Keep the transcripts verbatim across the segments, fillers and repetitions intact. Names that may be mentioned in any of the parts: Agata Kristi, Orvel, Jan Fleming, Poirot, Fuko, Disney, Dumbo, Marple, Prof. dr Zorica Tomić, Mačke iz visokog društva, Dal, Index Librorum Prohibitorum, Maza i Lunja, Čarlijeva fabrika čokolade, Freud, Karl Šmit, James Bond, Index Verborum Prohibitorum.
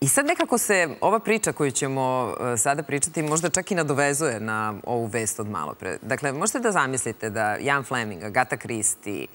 I sad nekako se ova priča koju ćemo sada pričati možda čak i nadovezuje na ovu vest od malo pre. Dakle, možete da zamislite da Jan Fleming, Agata Kristi,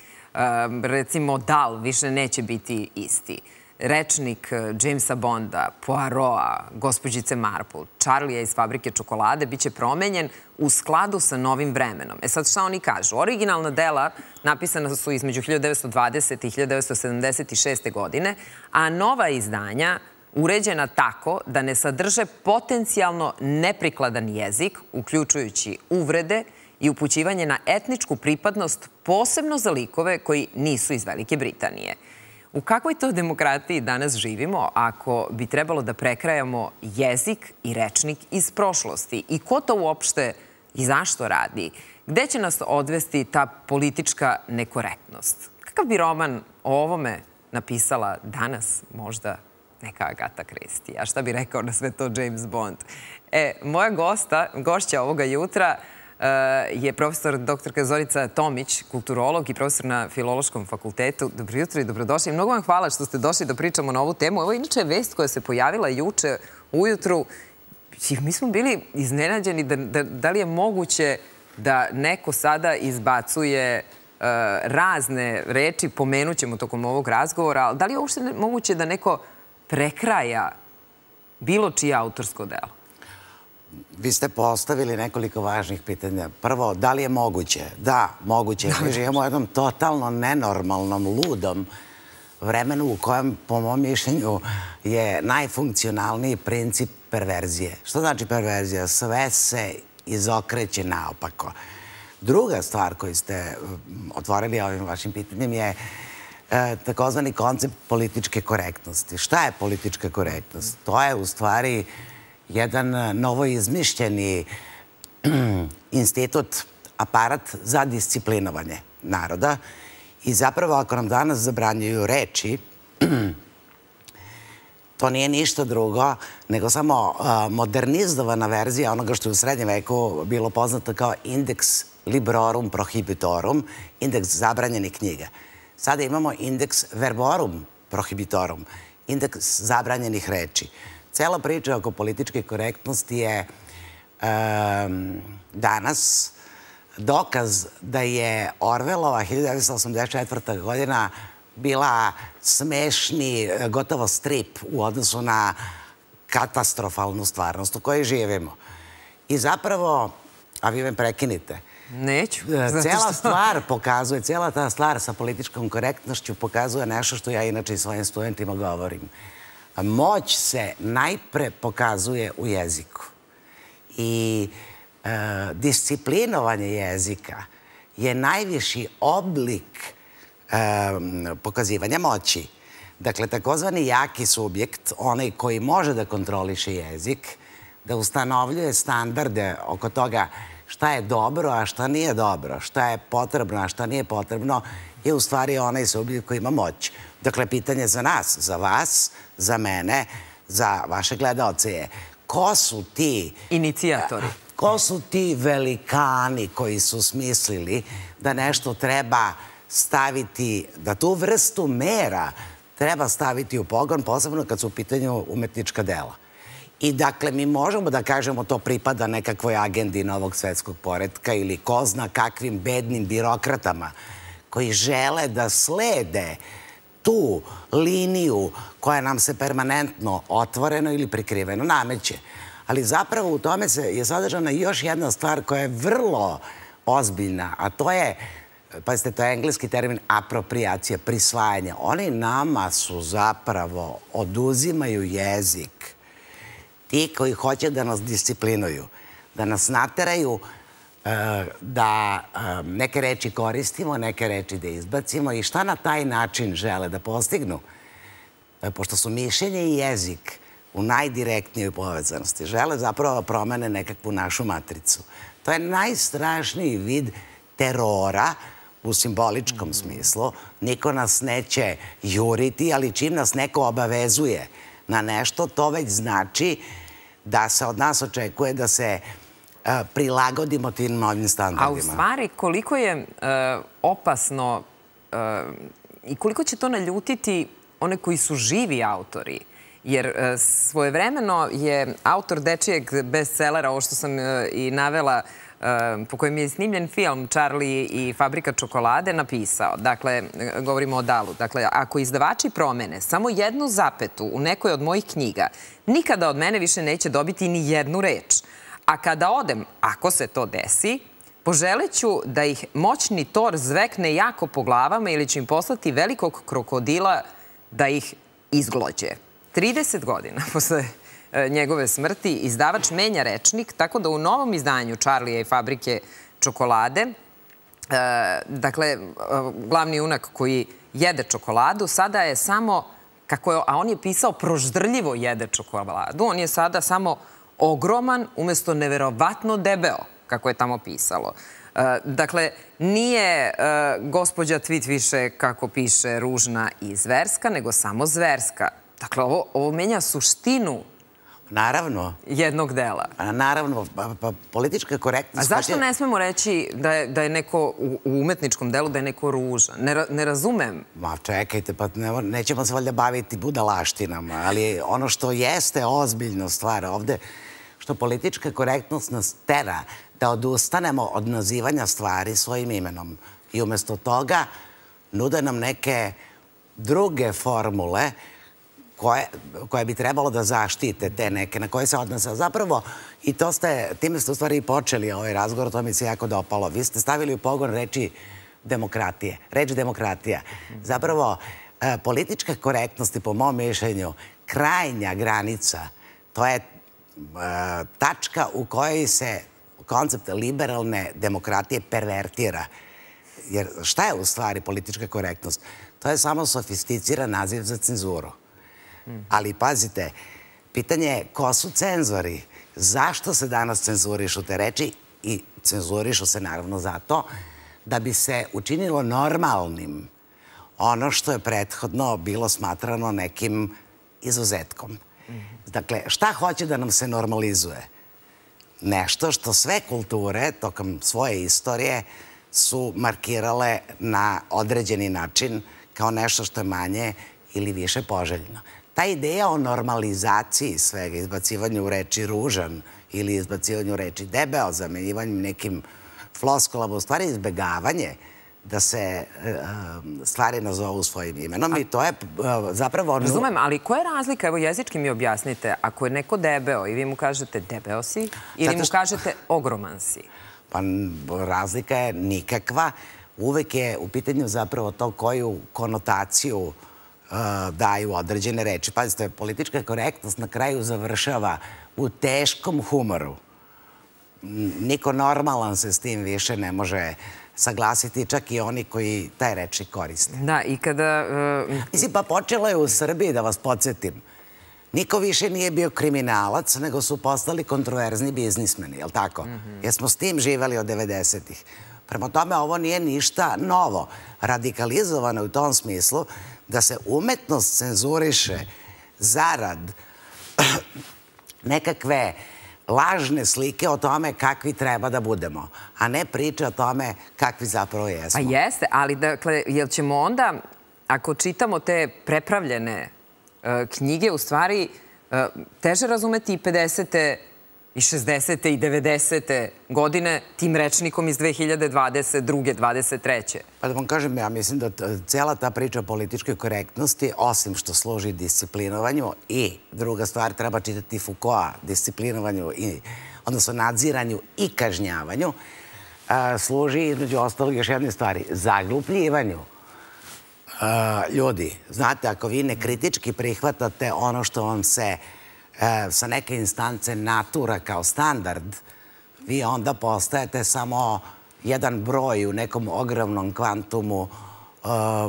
recimo Dal više neće biti isti. Rečnik Jamesa Bonda, Poirota, gospođice Marple, Čarlija iz fabrike čokolade biće promenjen u skladu sa novim vremenom. E sad šta oni kažu? Originalna dela napisana su između hiljadu devetsto dvadesete. i hiljadu devetsto sedamdeset šeste. godine, a nova izdanja uređena tako da ne sadrže potencijalno neprikladan jezik, uključujući uvrede i upućivanje na etničku pripadnost, posebno za likove koji nisu iz Velike Britanije. U kakvoj to demokratiji danas živimo ako bi trebalo da prekrajamo jezik i rečnik iz prošlosti? I ko to uopšte i zašto radi? Gde će nas odvesti ta politička nekorektnost? Kakav bi roman o ovome napisala danas možda neka Agata Kristi? A šta bi rekao na sve to James Bond? E, moja gosta, gošća ovoga jutra je profesor doktorka Zorica Tomić, kulturolog i profesor na Filološkom fakultetu. Dobro jutro i dobrodošli. Mnogo vam hvala što ste došli da pričamo na ovu temu. Ovo je inače vest koja se pojavila juče ujutru. Mi smo bili iznenađeni da li je moguće da neko sada izbacuje razne reči, pomenućemo tokom ovog razgovora, ali da li je uopšte moguće da neko prekraja bilo čije autorsko delo? Vi ste postavili nekoliko važnih pitanja. Prvo, da li je moguće? Da, moguće. Mi živimo u jednom totalno nenormalnom, ludom vremenu u kojem, po mom mišljenju, je najfunkcionalniji princip perverzije. Što znači perverzija? Sve se izokreće naopako. Druga stvar koju ste otvorili ovim vašim pitanjem je takozvani koncept političke korektnosti. Šta je politička korektnost? To je, u stvari, jedan novo izmišljeni institut, aparat za disciplinovanje naroda. I zapravo, ako nam danas zabranjuju reči, to nije ništa drugo nego samo modernizovana verzija onoga što je u srednjem veku bilo poznato kao Index Librorum Prohibitorum, indeks zabranjenih knjiga. Sada imamo Index Verborum Prohibitorum, indeks zabranjenih reči. Cela priča oko političke korektnosti je danas dokaz da je Orvelova hiljadu devetsto osamdeset četvrte. godina bila smešni, gotovo strip u odnosu na katastrofalnu stvarnost u kojoj živimo. I zapravo, a vi me prekinite, neću. Cela stvar pokazuje, cela ta stvar sa političkom korektnošću pokazuje nešto što ja inače i svojim studentima govorim. Moć se najpre pokazuje u jeziku. I disciplinovanje jezika je najviši oblik pokazivanja moći. Dakle, takozvani jaki subjekt, onaj koji može da kontroliše jezik, da ustanovljuje standarde oko toga šta je dobro, a šta nije dobro, šta je potrebno, a šta nije potrebno, je u stvari onaj subjekt koji ima moć. Dakle, pitanje za nas, za vas, za mene, za vaše gledaoce je ko su ti inicijatori, ko su ti velikani koji su smislili da nešto treba staviti, da tu vrstu mera treba staviti u pogon, posebno kad su u pitanju umetnička dela. I dakle, mi možemo da kažemo to pripada nekakvoj agendi novog svetskog poretka ili ko zna kakvim bednim birokratama koji žele da slede tu liniju koja nam se permanentno otvoreno ili prikriveno nameće. Ali zapravo u tome je sadržana još jedna stvar koja je vrlo ozbiljna, a to je, pazite, to je engleski termin apropriacija, prisvajanje. Oni nama su zapravo oduzimaju jezik, ti koji hoće da nas disciplinuju, da nas nateraju da neke reči koristimo, neke reči da izbacimo i šta na taj način žele da postignu. Pošto su mišljenje i jezik u najdirektnijoj povezanosti, žele zapravo promene nekakvu našu matricu. To je najstrašniji vid terora u simboličkom smislu. Niko nas neće juriti, ali čim nas neko obavezuje na nešto, to već znači da se od nas očekuje da se prilagodimo tim novim standardima. A u stvari, koliko je opasno i koliko će to naljutiti one koji su živi autori Jer svojevremeno je autor dečijeg bestsellera, ovo što sam i navela, po kojem je snimljen film Charlie i fabrika čokolade, napisao. Dakle, govorimo o Dalu. Dakle, ako izdavači promene samo jednu zapetu u nekoj od mojih knjiga, nikada od mene više neće dobiti ni jednu reč. A kada odem, ako se to desi, poželeću da ih moćni tor zvekne jako po glavama ili će im poslati velikog krokodila da ih izglođe. trideset godina posle njegove smrti izdavač menja rečnik, tako da u novom izdanju Čarlija i fabrike čokolade, dakle, glavni junak koji jede čokoladu, sada je samo, kako je, a on je pisao proždrljivo jede čokoladu, on je sada samo ogroman, umjesto neverovatno debeo, kako je tamo pisalo. Dakle, nije gospođa Tvit više, kako piše, ružna i zverska, nego samo zverska. Dakle, ovo menja suštinu jednog dela. Naravno, politička korektnost... A zašto ne smemo reći da je neko u umetničkom delu, da je neko ružan? Ne razumem. Ma čekajte, pa nećemo se valjda baviti budalaštinama, ali ono što jeste ozbiljno stvar ovde, što politička korektnost nas tera da odustanemo od nazivanja stvari svojim imenom. I umjesto toga nude nam neke druge formule koje bi trebalo da zaštite te neke na koje se odnose. Zapravo, i time ste u stvari i počeli ovaj razgovor, to mi se jako dopalo. Vi ste stavili u pogon reči demokratije. Reč demokratija. Zapravo, politička korektnost, po mom mišljenju, krajnja granica, to je tačka u kojoj se koncept liberalne demokratije pervertira. Jer šta je u stvari politička korektnost? To je samo sofisticiran naziv za cenzuru. Ali pazite, pitanje je ko su cenzori? Zašto se danas cenzurišu te reči? I cenzurišu se naravno zato da bi se učinilo normalnim ono što je prethodno bilo smatrano nekim izuzetkom. Dakle, šta hoće da nam se normalizuje? Nešto što sve kulture tokom svoje istorije su markirale na određeni način kao nešto što je manje ili više poželjno. Ta ideja o normalizaciji svega, izbacivanju reči ružan ili izbacivanju reči debeo, zamenjivanjem nekim floskolama, u stvari izbegavanje da se stvari nazovu svojim imenom i to je zapravo... Razumem, ali koja je razlika? Evo, jezički mi objasnite. Ako je neko debeo i vi mu kažete debeo si ili mu kažete ogroman si? Pa razlika je nikakva. Uvek je u pitanju zapravo to koju konotaciju daju određene reči. Pazite, politička korektnost na kraju završava u teškom humoru. Niko normalan se s tim više ne može saglasiti, čak i oni koji taj reči koriste. Da, i kada... Mislim, pa počelo je u Srbiji, da vas podsjetim. Niko više nije bio kriminalac, nego su postali kontroverzni biznismeni, je li tako? Jer smo s tim živeli od devedesetih. Prema tome, ovo nije ništa novo. Radikalizovano je u tom smislu da se umetnost cenzuriše zarad nekakve lažne slike o tome kakvi treba da budemo, a ne priče o tome kakvi zapravo jesmo. Pa jeste, ali dakle, jel ćemo onda, ako čitamo te prepravljene knjige, u stvari teže razumeti i pedesete i šezdesete i devedesete godine tim rečnikom iz dve hiljade dvadeset druge dvadeset treće Pa da vam kažem, ja mislim da cela ta priča o političkoj korektnosti, osim što služi disciplinovanju i druga stvar, treba čitati Fukoa, disciplinovanju, odnosno nadziranju i kažnjavanju, služi između ostalog još jedne stvari, zaglupljivanju ljudi. Znate, ako vi ne kritički prihvatate ono što vam se sa neke instance natura kao standard, vi onda postajete samo jedan broj u nekom ogromnom kvantumu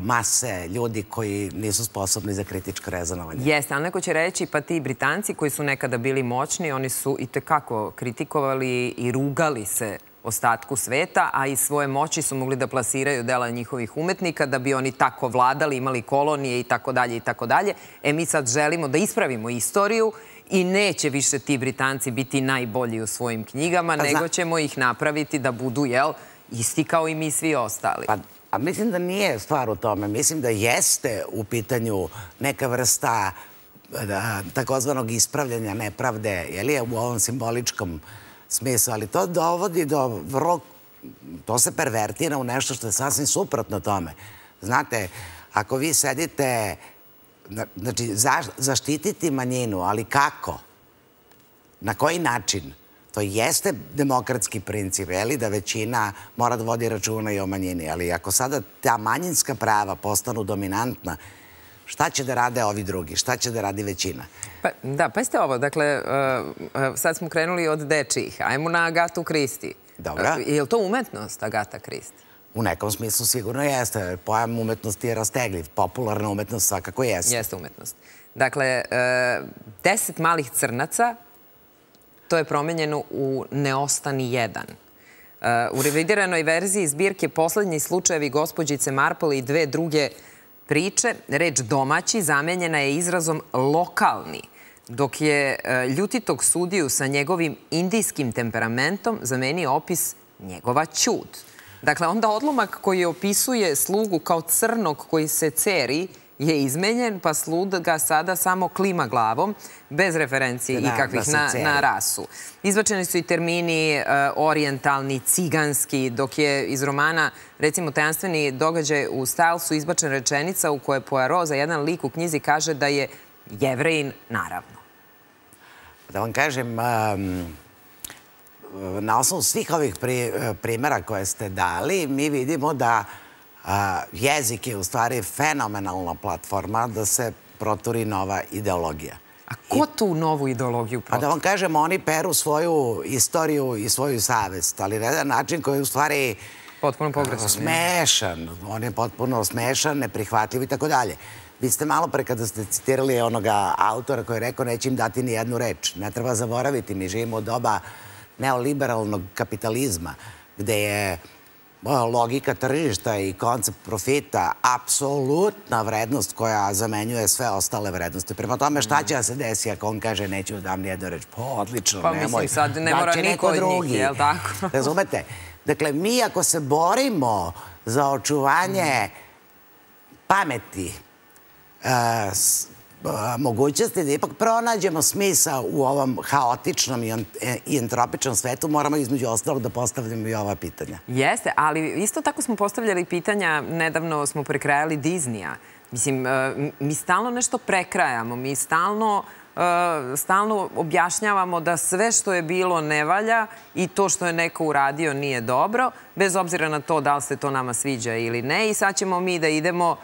mase ljudi koji nisu sposobni za kritičko rezonovanje. Jeste, ali neko će reći, pa ti Britanci koji su nekada bili moćni, oni su i tekako kritikovali i rugali se ostatku sveta, a i svoje moći su mogli da plasiraju dela njihovih umetnika, da bi oni tako vladali, imali kolonije i tako dalje i tako dalje. E mi sad želimo da ispravimo istoriju i neće više ti Britanci biti najbolji u svojim knjigama, nego ćemo ih napraviti da budu, jel, isti kao i mi svi ostali. A mislim da nije stvar u tome. Mislim da jeste u pitanju neka vrsta takozvanog ispravljanja nepravde, je li je u ovom simboličkom smislu, ali to dovodi do vrlo, to se pervertira u nešto što je sasvim suprotno tome. Znate, ako vi sedite, znači, zaštititi manjinu, ali kako? Na koji način? To jeste demokratski princip, je li, da većina mora da vodi računa i o manjini, ali ako sada ta manjinska prava postanu dominantna, šta će da rade ovi drugi? Šta će da radi većina? Da, pa jeste ovo, dakle, sad smo krenuli od dečijih. Ajmo na Agatu Kristi. Dobra. Je li to umetnost, Agata Kristi? U nekom smislu sigurno jeste. Pojam umetnosti je rastegljiv. Popularna umetnost svakako jeste. Jeste umetnost. Dakle, deset malih crnaca, to je promenjeno u Ne ostani jedan. U revidiranoj verziji zbirke Poslednji slučajevi gospođice Marple i dve druge priče, reč domaći zamenjena je izrazom lokalni, dok je ljutitog sudiju sa njegovim indijskim temperamentom zamenio opis njegova ćud. Dakle, onda odlomak koji opisuje slugu kao crnog koji se ceri je izmenjen, pa sluga sada samo klima glavom, bez referencije ikakvih na rasu. Izbačeni su i termini orijentalni, ciganski, dok je iz romana, recimo, Tajanstveni događaj u Stylesu izbačena rečenica u kojoj Poirot za jedan lik u knjizi kaže da je Jevrejin, naravno. Da vam kažem, na osnovu svih ovih primjera koje ste dali, mi vidimo da jezik je u stvari fenomenalna platforma da se proturi nova ideologija. A ko tu novu ideologiju proturi? Da vam kažem, oni peru svoju istoriju i svoju savest, ali na jedan način koji je u stvari potpuno pogrešan. Smešan. On je potpuno smešan, neprihvatljiv i tako dalje. Vi ste malo pre kada ste citirali onoga autora koji je rekao neće im dati ni jednu reč. Ne treba zaboraviti, mi živimo u doba neoliberalnog kapitalizma gde je logika tržišta i koncept profita apsolutna vrednost koja zamenjuje sve ostale vrednosti. Prema tome, šta će da se desi ako on kaže neću da vam nijednu reč? Pa, odlično, nemoj. Pa mislim, sad ne mora niko od njih, je li tako? Razumete? Dakle, mi ako se borimo za očuvanje pameti, mogućnosti da ipak pronađemo smisa u ovom haotičnom i entropičnom svetu, moramo između ostalog da postavljamo i ova pitanja. Jeste, ali isto tako smo postavljali pitanja, nedavno smo prekrajali Disneya. Mislim, mi stalno nešto prekrajamo, mi stalno stalno objašnjavamo da sve što je bilo ne valja i to što je neko uradio nije dobro, bez obzira na to da li se to nama sviđa ili ne, i sad ćemo mi da idemo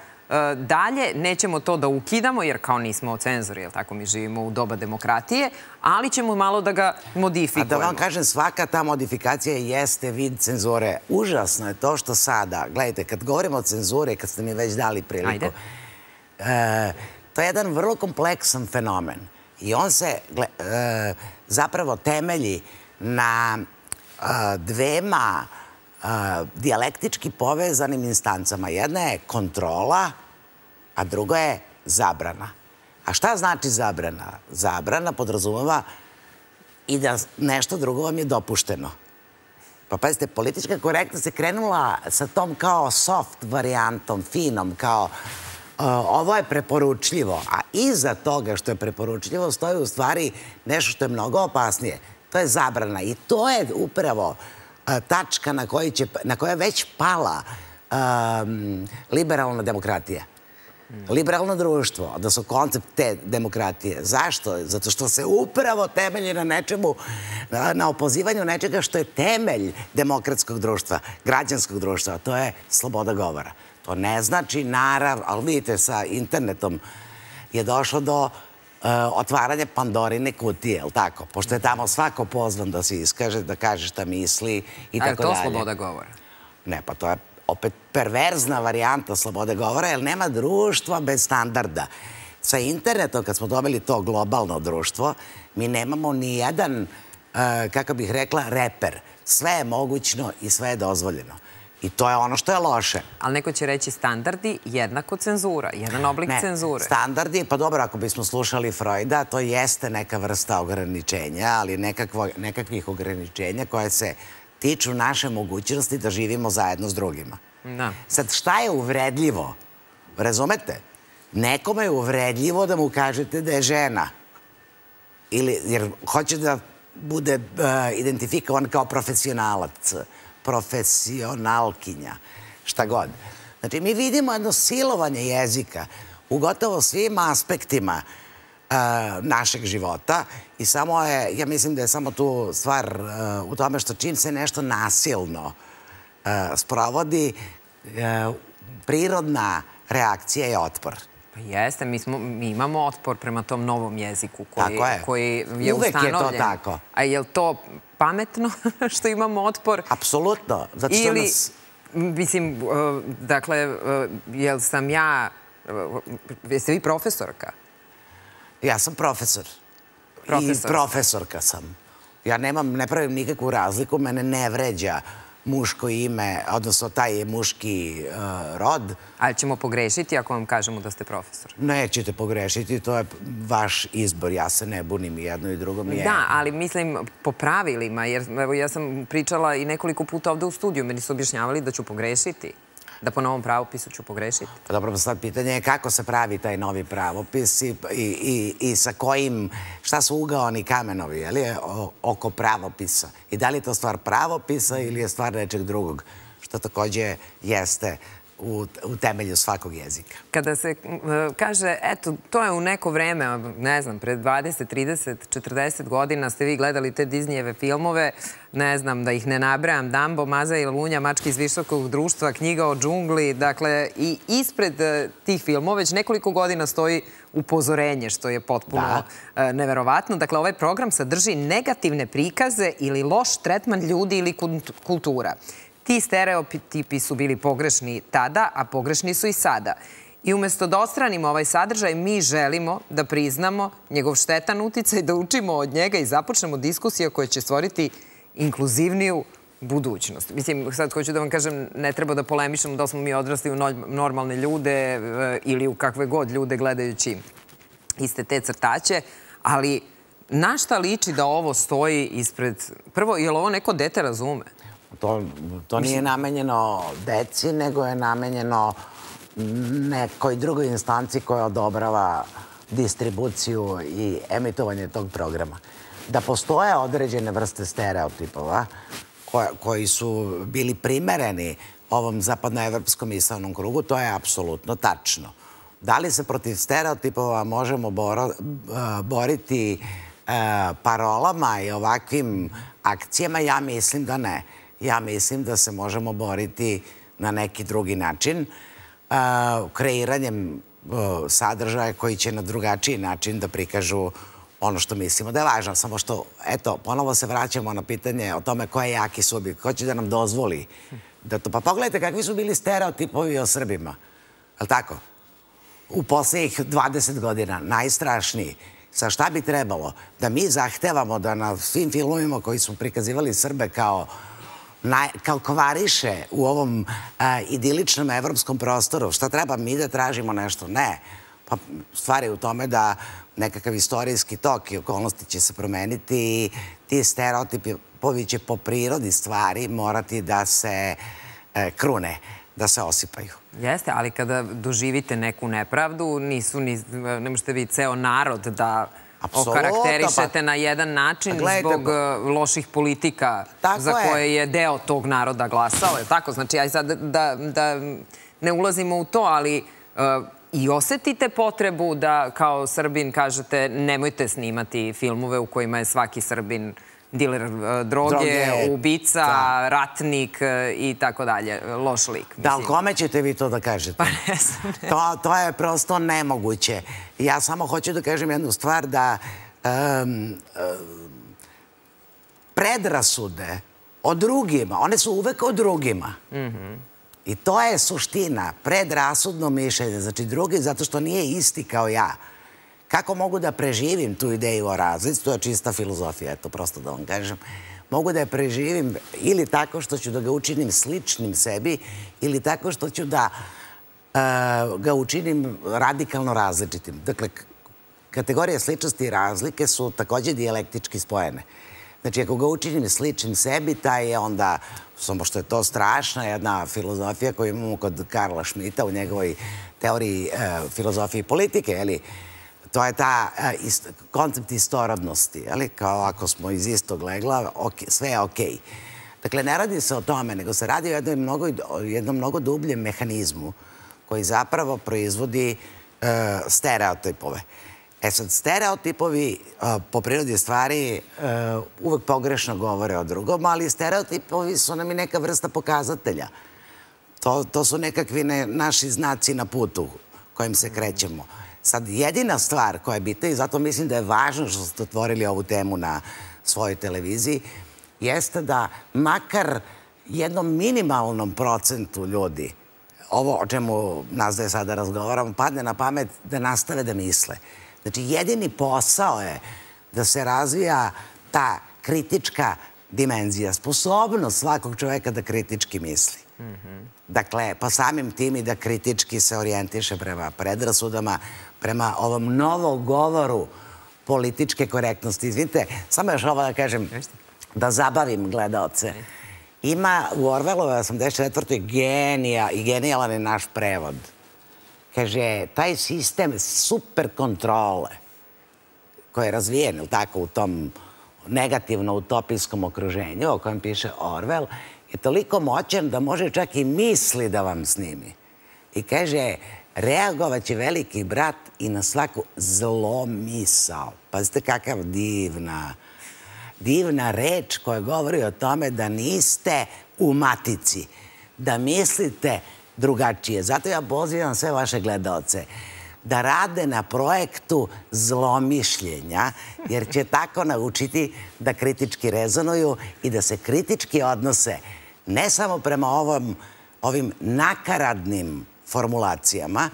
dalje, nećemo to da ukidamo, jer kao nismo cenzori, jer tako mi živimo u doba demokratije, ali ćemo malo da ga modifikujemo. A da vam kažem, svaka ta modifikacija jeste vid cenzure. Užasno je to što sada, gledajte, kad govorimo o cenzuri, kad ste mi već dali priliku, to je jedan vrlo kompleksan fenomen. I on se zapravo temelji na dvema dijalektički povezanim instancama. Jedna je kontrola, a druga je zabrana. A šta znači zabrana? Zabrana podrazumeva i da nešto drugo vam je dopušteno. Pa pazite, politička korektnost je krenula sa tom kao soft varijantom, finom, kao ovo je preporučljivo, a iza toga što je preporučljivo stoji u stvari nešto što je mnogo opasnije. To je zabrana i to je upravo tačka na koja je već pala liberalna demokratija. Liberalno društvo, odnosno koncept te demokratije. Zašto? Zato što se upravo temelji na nečemu, na opozivanju nečega što je temelj demokratskog društva, građanskog društva, a to je sloboda govora. To ne znači, naravno, ali vidite, sa internetom je došlo do otvaranje Pandorine kutije, je li tako? Pošto je tamo svako pozvan da se iskaže, da kaže šta misli i tako dalje. Ali to sloboda govora? Ne, pa to je opet perverzna varijanta slobode govora, jer nema društva bez standarda. Sa internetom, kad smo dobili to globalno društvo, mi nemamo ni jedan, kako bih rekla, reper. Sve je mogućno i sve je dozvoljeno. I to je ono što je loše. Ali neko će reći standardi jednako cenzura, jedan oblik cenzure. Ne, standardi, pa dobro, ako bismo slušali Freuda, to jeste neka vrsta ograničenja, ali nekakvih ograničenja koje se tiču naše mogućnosti da živimo zajedno s drugima. Sad, šta je uvredljivo? Razumete? Nekome je uvredljivo da mu kažete da je žena. Jer hoće da bude identifikovan kao profesionalac, profesionalkinja, šta god. Znači, mi vidimo jedno silovanje jezika u gotovo svim aspektima našeg života i samo je, ja mislim da je samo tu stvar u tome što čim se nešto nasilno sprovodi, prirodna reakcija je otpor. Pa jeste, mi imamo otpor prema tom novom jeziku koji je ustanovljen. Uvek je to tako. A je li to pametno što imamo otpor? Apsolutno. Ili, mislim, dakle, jel sam ja, jeste vi profesorka? Ja sam profesor. I profesorka sam. Ja ne pravim nikakvu razliku, mene ne vređa muško ime, odnosno taj je muški rod. Ali ćemo pogrešiti ako vam kažemo da ste profesor? Nećete pogrešiti, to je vaš izbor. Ja se ne bunim i jedno i drugo mi je. Da, ali mislim po pravilima, jer ja sam pričala i nekoliko puta ovde u studiju, meni su objašnjavali da ću pogrešiti. Da po novom pravopisu ću pogrešiti. Pa dobro, sad pitanje je kako se pravi taj novi pravopis i sa kojim, šta su ugaoni kamenovi, je li, oko pravopisa. I da li je to stvar pravopisa ili je stvar nečeg drugog, što takođe jeste u temelju svakog jezika. Kada se kaže, eto, to je u neko vreme, ne znam, pred dvadeset, trideset, četrdeset godina ste vi gledali te Disneyjeve filmove, ne znam, da ih ne nabrajam, Dumbo, Maza i Lunja, Mačke iz visokog društva, Knjiga o džungli, dakle, i ispred tih filmova već nekoliko godina stoji upozorenje, što je potpuno neverovatno. Dakle, ovaj program sadrži negativne prikaze ili loš tretman ljudi ili kultura. Ti stereotipi su bili pogrešni tada, a pogrešni su i sada. I umjesto da odstranimo ovaj sadržaj, mi želimo da priznamo njegov štetan uticaj, da učimo od njega i započnemo diskusije koje će stvoriti inkluzivniju budućnost. Mislim, sad hoću da vam kažem, ne treba da polemišemo da smo mi odrasli u normalne ljude ili u kakve god ljude gledajući iste te crtače, ali na šta liči da ovo stoji ispred... Prvo, je li ovo neko dete razume? To nije namenjeno deci, nego je namenjeno nekoj drugoj instanci koja odobrava distribuciju i emitovanje tog programa. Da postoje određene vrste stereotipova koji su bili primereni ovom zapadnoevropskom misaonom krugu, to je apsolutno tačno. Da li se protiv stereotipova možemo boriti parolama i ovakvim akcijama? Ja mislim da ne. Ja mislim da se možemo boriti na neki drugi način, kreiranjem sadržaja koji će na drugačiji način da prikažu ono što mislimo da je važno. Samo što, eto, ponovo se vraćamo na pitanje o tome ko je jaki subjekt, ko će da nam dozvoli. Pa pogledajte kakvi su bili stereotipovi o Srbima. Je li tako? U poslednjih dvadeset godina, najstrašniji. Sa šta bi trebalo? Da mi zahtevamo da na svim filmovima koji su prikazivali Srbe kao kao kovariše u ovom idiličnom evropskom prostoru. Šta treba mi da tražimo nešto? Ne. Pa stvar je u tome da nekakav istorijski tok i okolnosti će se promeniti i ti stereotipovi će po prirodi stvari morati da se krune, da se osipaju. Jeste, ali kada doživite neku nepravdu, ne možete vi ceo narod da okarakterišete na jedan način zbog loših politika za koje je deo tog naroda glasao. Znači, aj sad da ne ulazimo u to, ali i osetite potrebu da kao Srbin kažete nemojte snimati filmove u kojima je svaki Srbin diler droge, ubica, ratnik i tako dalje, loš lik. Da, ali kome ćete vi to da kažete? Pa ne znam. To je prosto nemoguće. Ja samo hoću da kažem jednu stvar, da predrasude o drugima, one su uvek o drugima. I to je suština, predrasudno mišljenje. Znači drugi, zato što nije isti kao ja. Kako mogu da preživim tu ideju o razlici? To je čista filozofija, eto, prosto da vam kažem. Mogu da je preživim ili tako što ću da ga učinim sličnim sebi ili tako što ću da ga učinim radikalno različitim. Dakle, kategorije sličnosti i razlike su takođe dijalektički spojene. Znači, ako ga učinim sličnim sebi, taj je onda, samo što je to strašna jedna filozofija koju imamo kod Karla Šmita u njegovoj teoriji filozofije i politike. To je ta koncept istorodnosti. Kao ako smo iz istog legla, sve je okej. Dakle, ne radi se o tome, nego se radi o jednom mnogo dubljem mehanizmu koji zapravo proizvodi stereotipove. E sad, stereotipovi po prirodi stvari uvek pogrešno govore o drugom, ali stereotipovi su nam i neka vrsta pokazatelja. To su nekakvi naši znaci na putu kojim se krećemo. Sad, jedina stvar koja je bitna, i zato mislim da je važno što ste otvorili ovu temu na svojoj televiziji, jeste da makar jednom minimalnom procentu ljudi, ovo o čemu nas da je sada razgovaramo, padne na pamet da nastave da misle. Znači, jedini posao je da se razvija ta kritička dimenzija, sposobnost svakog čoveka da kritički misli. Dakle, pa samim tim i da kritički se orijentiše prema predrasudama, prema ovom novom govoru političke korektnosti. Izvinite, samo još ovo da kažem, da zabavim gledaoce. Ima u Orvelove osamdeset četvrtoj i genijalan je naš prevod. Kaže, taj sistem super kontrole koji je razvijen, ili tako, u tom negativno utopijskom okruženju o kojem piše Orvel, je toliko moćan da može čak i misli da vam snimi. I kaže, reagovat će veliki brat i na svaku zlo misao. Pazite kakav divna, divna reč koja govori o tome da niste u matici, da mislite drugačije. Zato ja pozivam sve vaše gledaoce da rade na projektu zlomišljenja, jer će tako naučiti da kritički rezonuju i da se kritički odnose ne samo prema ovim nakaradnim formulacijama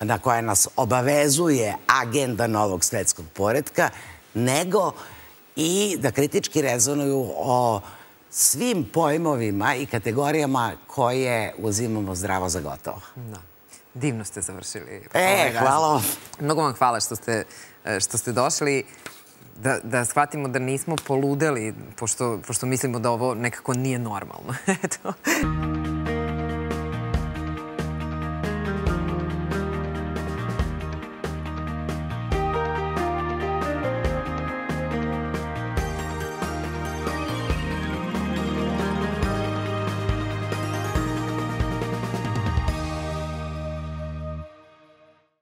na koje nas obavezuje agenda novog svetskog poretka, nego i da kritički rezonuju o svim pojmovima i kategorijama koje uzimamo zdravo za gotovo. Divno ste završili. E, hvala. Mnogo vam hvala što ste došli. Da shvatimo da nismo poludeli, pošto mislimo da ovo nekako nije normalno. Eto.